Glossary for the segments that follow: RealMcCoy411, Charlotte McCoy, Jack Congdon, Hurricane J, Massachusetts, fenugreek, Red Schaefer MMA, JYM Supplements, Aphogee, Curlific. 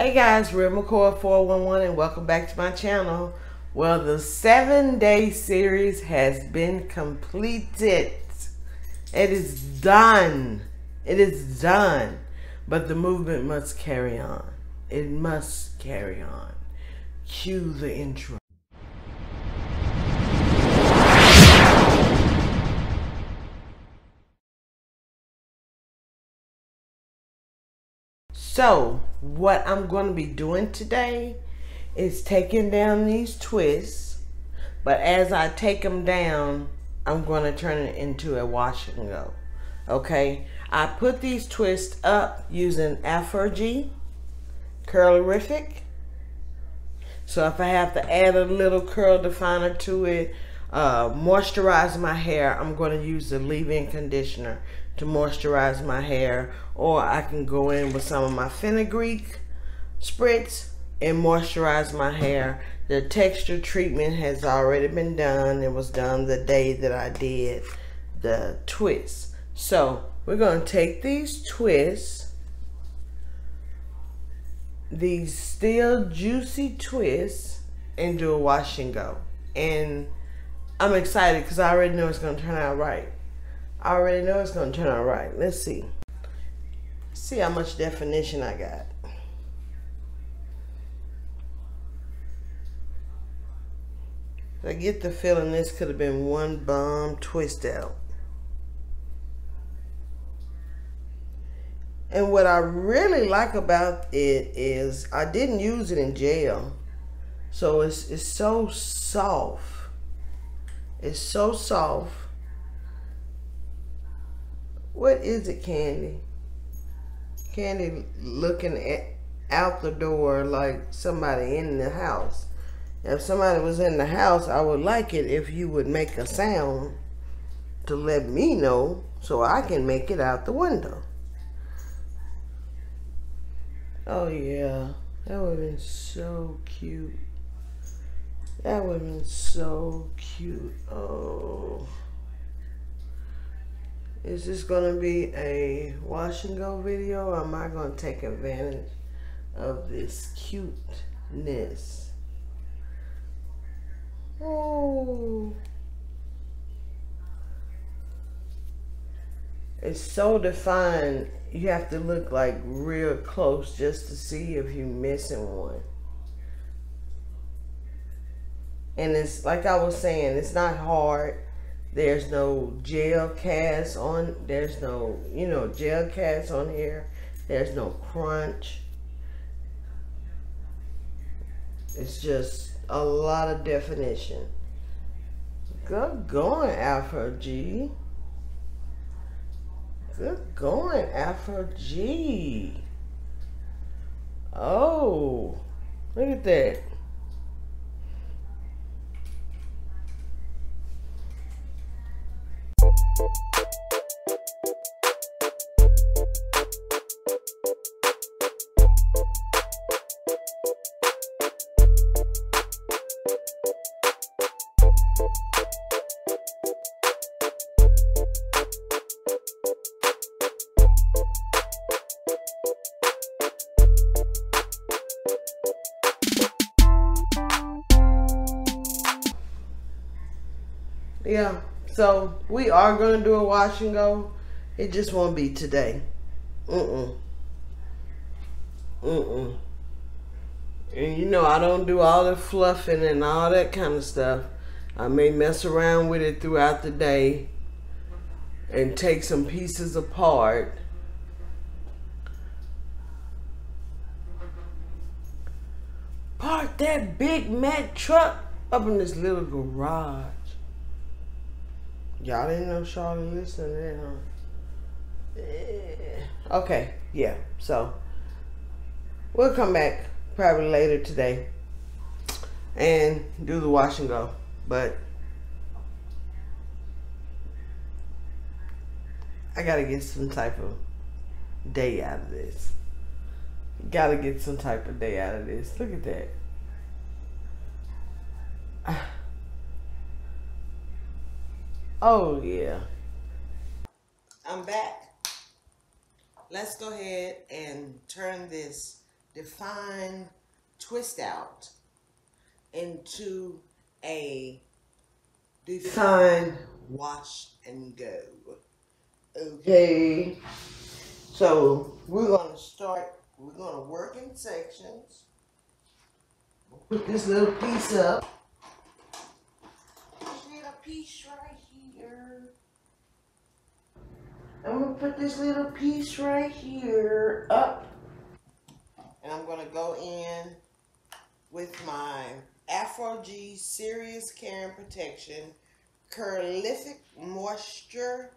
Hey guys, Real McCoy 411 and welcome back to my channel. Well, the 7-day series has been completed. It is done. It is done. But the movement must carry on. It must carry on. Cue the intro. So, what I'm going to be doing today is taking down these twists, but as I take them down, I'm going to turn it into a wash and go. Okay, I put these twists up using Aphogee, Curlific. So if I have to add a little curl definer to it, moisturize my hair, I'm going to use the leave-in conditioner to moisturize my hair, or I can go in with some of my fenugreek spritz and moisturize my hair. The texture treatment has already been done. It was done the day that I did the twists. So we're going to take these twists, these still juicy twists, and do a wash and go. And I'm excited because I already know it's going to turn out right. I already know it's going to turn out right. Let's see. See how much definition I got. I get the feeling this could have been one bomb twist out. And what I really like about it is I didn't use it in gel. So it's so soft. It's so soft. What is it, Candy? Candy looking at out the door like somebody in the house. If somebody was in the house, I would like it if you would make a sound to let me know so I can make it out the window. Oh yeah, that would have been so cute. That would have been so cute. Oh. Is this going to be a wash and go video, or am I going to take advantage of this cuteness? Oh. It's so defined. You have to look like real close just to see if you're missing one. And it's like I was saying, it's not hard. There's no gel cast on. There's no, you know, gel cast on here. There's no crunch. It's just a lot of definition. Good going, Aphogee. Good going, Aphogee. Oh, look at that. Yeah, so we are going to do a wash and go. It just won't be today. And you know, I don't do all the fluffing and all that kind of stuff. I may mess around with it throughout the day and take some pieces apart. Park that big Mack truck up in this little garage. Y'all didn't know Charlotte listened to that, huh? Okay, yeah. So, we'll come back probably later today and do the wash and go. But, I gotta get some type of day out of this. Gotta get some type of day out of this. Look at that. Oh yeah, I'm back. Let's go ahead and turn this define twist out into a define wash and go. Okay, so we're going to start, we're going to work in sections. Put this little piece up. This little piece right here. I'm going to put this little piece right here up. And I'm going to go in with my Aphogee Serious Care and Protection Curlific Moisture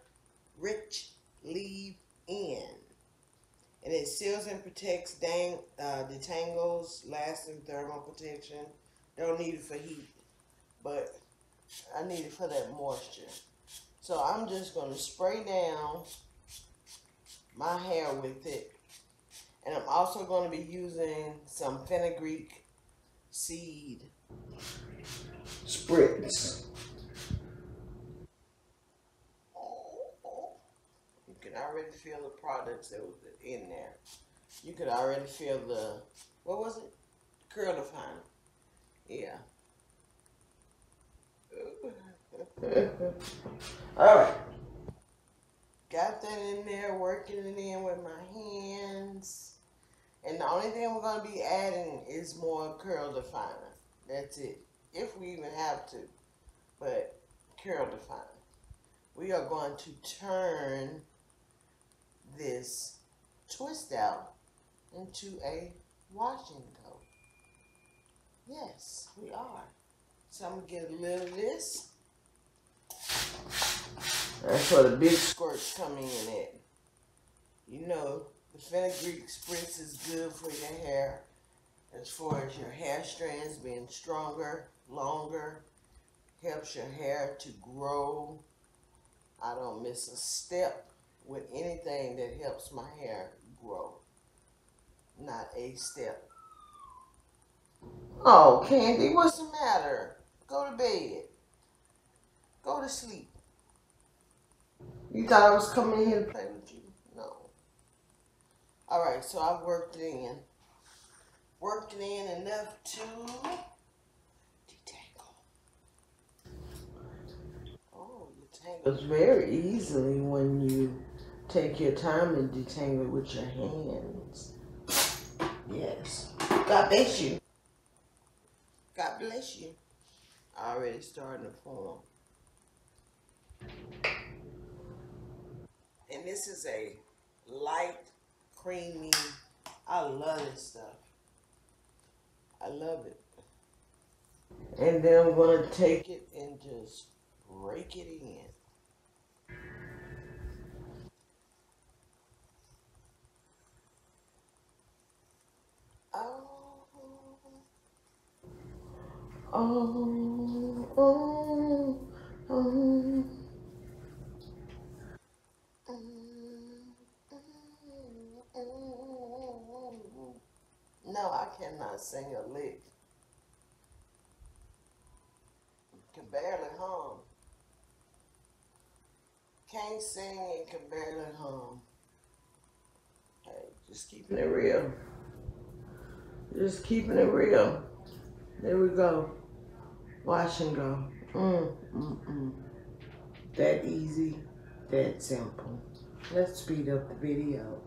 Rich Leave In. And it seals and protects, detangles, lasting thermal protection. Don't need it for heat, but I need it for that moisture. So I'm just going to spray down my hair with it. And I'm also going to be using some fenugreek seed spritz. You can already feel the products that was in there. You could already feel the, what was it? Curlific. Yeah. Alright. Got that in there, working it in with my hands. And the only thing we're going to be adding is more curl definer. That's it. If we even have to. But curl definer. We are going to turn this twist out into a washing coat. Yes, we are. So I'm going to get a little of this. That's where the big squirts come in at. You know, the fenugreek spritz is good for your hair as far as your hair strands being stronger, longer. Helps your hair to grow. I don't miss a step with anything that helps my hair grow. Not a step. Oh, Candy, what's the matter? Go to bed. Go to sleep. You thought I was coming here to play with you? No. Alright, so I've worked it in. Worked it in enough to detangle. Oh, detangle. It's very easily when you take your time and detangle with your hands. Yes. God bless you. God bless you. Already starting to form. And this is a light, creamy, I love this stuff. I love it. And then I'm going to take it and just break it in. Oh. Oh. Oh. Oh. No, I cannot sing a lick. Can barely hum. Can't sing and can barely hum. Hey, just keeping it real. Just keeping it real. There we go. Wash and go. That easy. That simple. Let's speed up the video.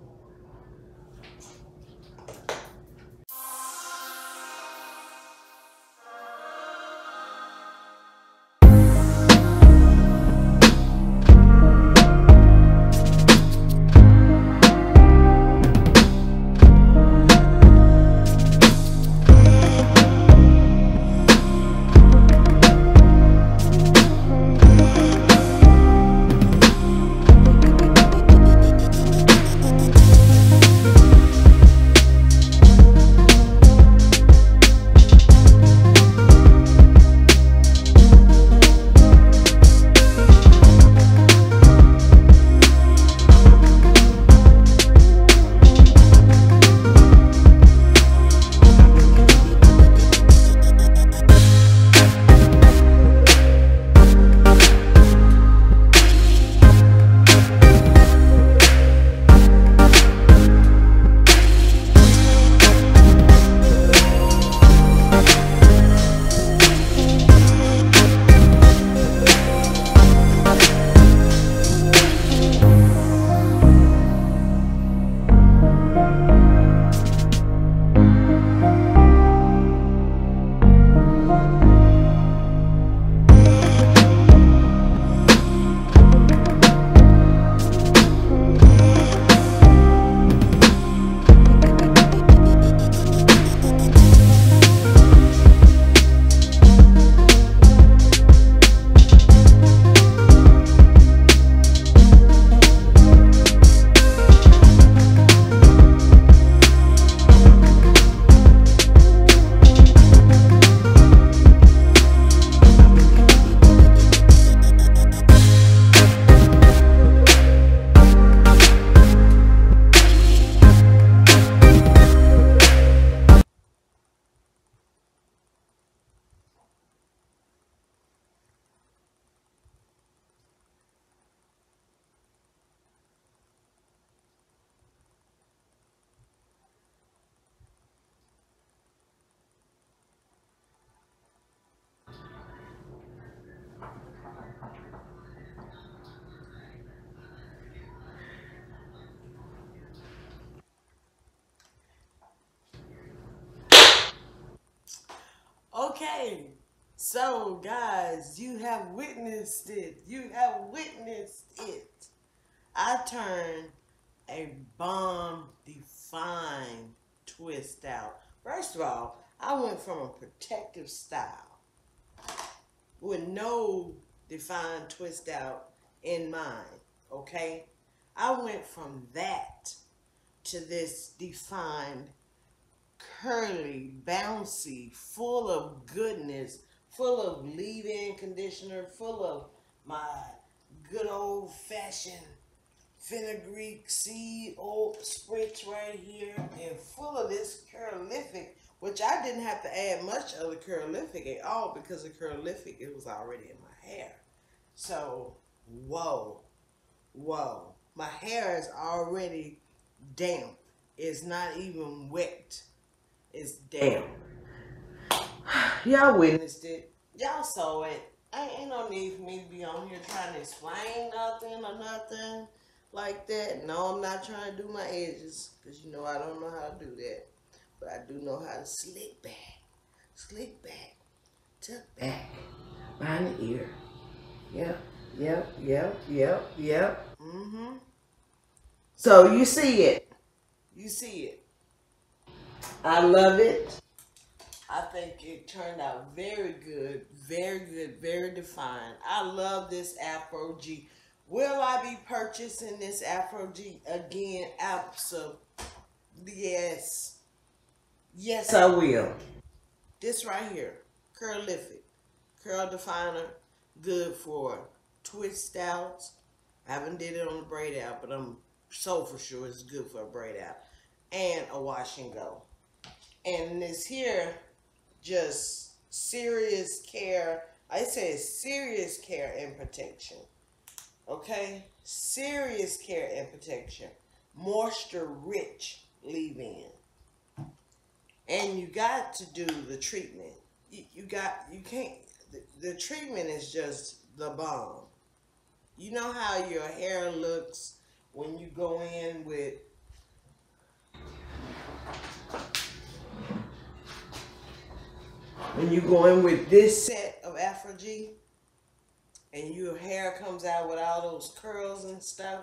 Okay, so guys, you have witnessed it. You have witnessed it. I turned a bomb-defying twist out. First of all, I went from a protective style with no defined twist out in mind, okay? I went from that to this defined, curly, bouncy, full of goodness, full of leave-in conditioner, full of my good old-fashioned fenugreek seed old spritz right here, and full of this Curlific, which I didn't have to add much of the Curlific at all because the Curlific, it was already in my hair. So, whoa, whoa. My hair is already damp. It's not even wet. It's damp. Y'all witnessed it. Y'all saw it. Ain't no need for me to be on here trying to explain nothing or nothing like that. No, I'm not trying to do my edges because you know I don't know how to do that. But I do know how to slick back, tuck back, behind the ear. Yep, yep, yep, yep, yep. Mm-hmm. So you see it. You see it. I love it. I think it turned out very good, very good, very defined. I love this Aphogee. Will I be purchasing this Aphogee again? Absolutely. Yes. Yes, I will. This right here, Curlific. Curl definer. Good for twist outs. I haven't did it on a braid out, but I'm so for sure it's good for a braid out. And a wash and go. And this here, just serious care. I say serious care and protection. Okay? Serious care and protection. Moisture rich leave-in. And you got to do the treatment. You can't, the treatment is just the bomb. You know how your hair looks when you go in with this set of Aphogee and your hair comes out with all those curls and stuff.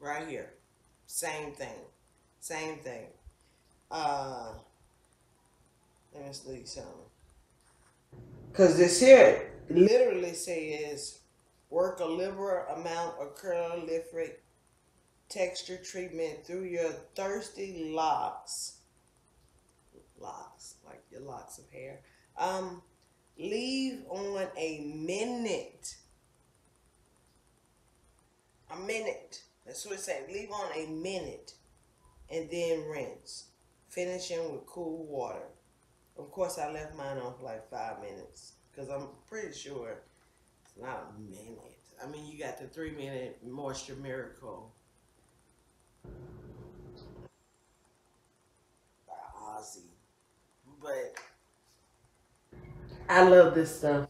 Right here. Same thing. Same thing. Let me see something. Because this here literally says work a liberal amount of Curlific texture treatment through your thirsty locks. Locks, like your locks of hair. Leave on a minute. A minute. That's what it says. Leave on a minute and then rinse. Finishing with cool water. Of course, I left mine on for like 5 minutes because I'm pretty sure it's not a minute. I mean, you got the 3-minute moisture miracle. But I love this stuff.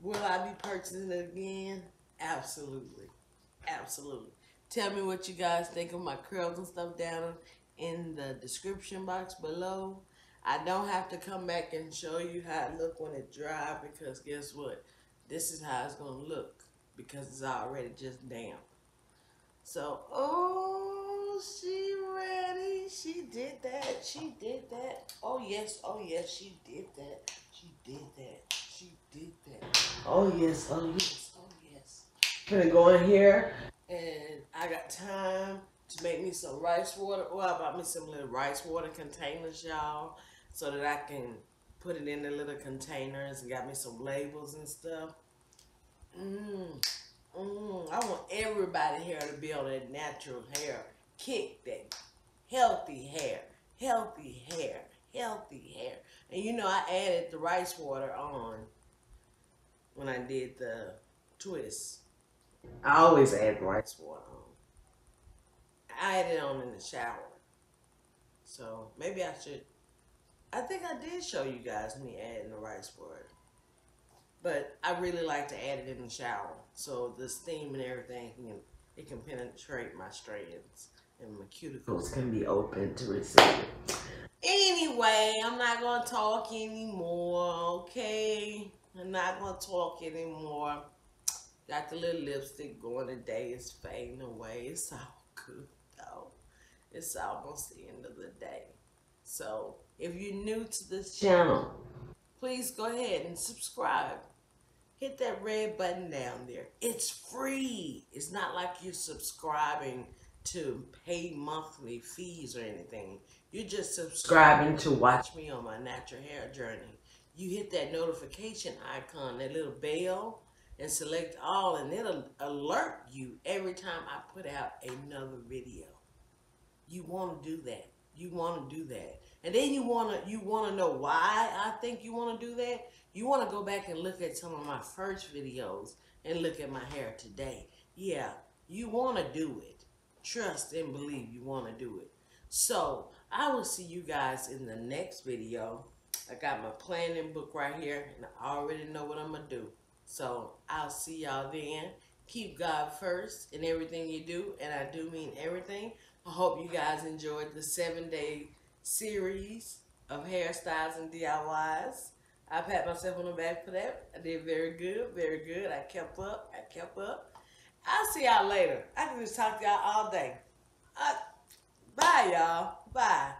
Will I be purchasing it again? Absolutely. Absolutely. Tell me what you guys think of my curls and stuff down in the description box below. I don't have to come back and show you how it look when it dry because guess what? This is how it's going to look because it's already just damp. So, oh, she ready. She did that. She did that. Oh, yes. Oh, yes. She did that. She did that. She did that. Oh, yes. Oh, yes. Oh, yes. I'm gonna go in here and I got time to make me some rice water. Well, I bought me some little rice water containers, y'all, so that I can put it in the little containers and got me some labels and stuff. I want everybody here to be on that natural hair kick, that healthy hair, healthy hair, healthy hair. And you know, I added the rice water on when I did the twist. I always add rice water on. I added it on in the shower. So maybe I should. I think I did show you guys me adding the rice water. But I really like to add it in the shower, so the steam and everything, it can penetrate my strands and my cuticles can be open to receive it. Anyway, I'm not going to talk anymore, okay? I'm not going to talk anymore. Got the little lipstick going today. It's fading away. It's all good, though. It's almost the end of the day. So, if you're new to this channel, please go ahead and subscribe. Hit that red button down there. It's free. It's not like you're subscribing to pay monthly fees or anything. You're just subscribing to watch me on my natural hair journey. You hit that notification icon, that little bell, and select all, and it'll alert you every time I put out another video. You want to do that. You want to do that. And then you want to know why I think you want to do that. You want to go back and look at some of my first videos and look at my hair today. Yeah, you want to do it. Trust and believe you want to do it. So I will see you guys in the next video. I got my planning book right here, and I already know what I'm going to do. So I'll see y'all then. Keep God first in everything you do, and I do mean everything. I hope you guys enjoyed the 7-day series of hairstyles and DIYs. I pat myself on the back for that. I did very good, very good. I kept up, I kept up. I'll see y'all later. I can just talk to y'all all day. Bye, y'all. Bye.